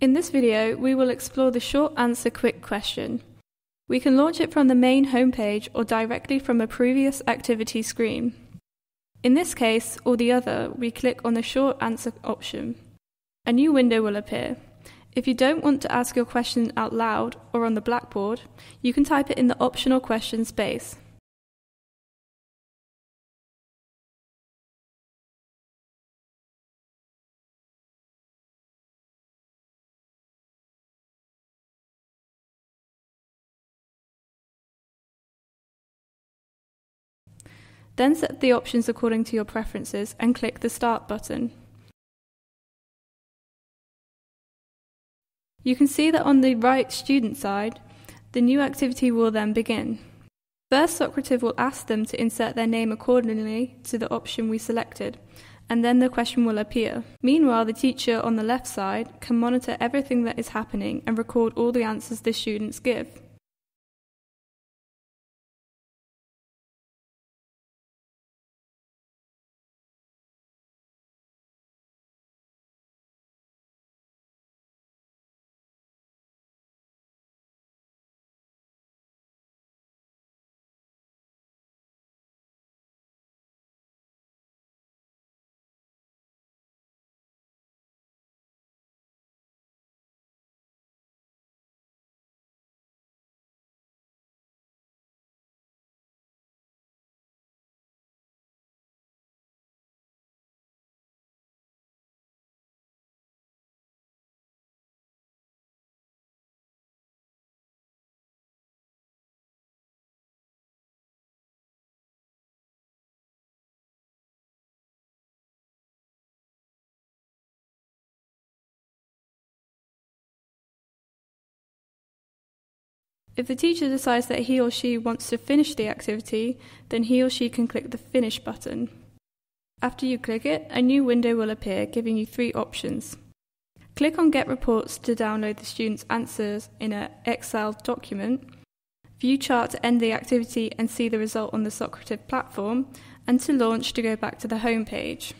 In this video, we will explore the short answer quick question. We can launch it from the main homepage or directly from a previous activity screen. In this case, or the other, we click on the short answer option. A new window will appear. If you don't want to ask your question out loud or on the blackboard, you can type it in the optional question space. Then set the options according to your preferences and click the Start button. You can see that on the right student side, the new activity will then begin. First, Socrative will ask them to insert their name accordingly to the option we selected, and then the question will appear. Meanwhile, the teacher on the left side can monitor everything that is happening and record all the answers the students give. If the teacher decides that he or she wants to finish the activity, then he or she can click the Finish button. After you click it, a new window will appear, giving you three options. Click on Get Reports to download the students' answers in an Excel document, View Chart to end the activity and see the result on the Socrative platform, and to launch to go back to the home page.